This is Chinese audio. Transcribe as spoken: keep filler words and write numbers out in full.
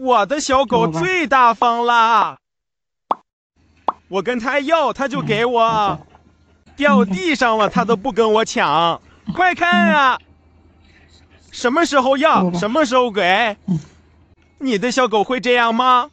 我的小狗最大方啦，我跟它要，它就给我，掉地上了它都不跟我抢。快看啊，什么时候要，什么时候给。你的小狗会这样吗？